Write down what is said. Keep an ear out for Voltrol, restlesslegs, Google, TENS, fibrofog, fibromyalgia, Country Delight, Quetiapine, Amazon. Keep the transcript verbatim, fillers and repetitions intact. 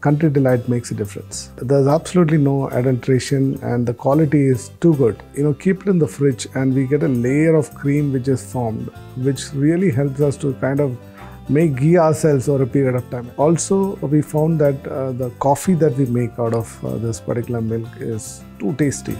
Country Delight makes a difference. There's absolutely no adulteration and the quality is too good. You know, keep it in the fridge and we get a layer of cream which is formed, which really helps us to kind of make ghee ourselves over a period of time. Also, we found that uh, the coffee that we make out of uh, this particular milk is too tasty.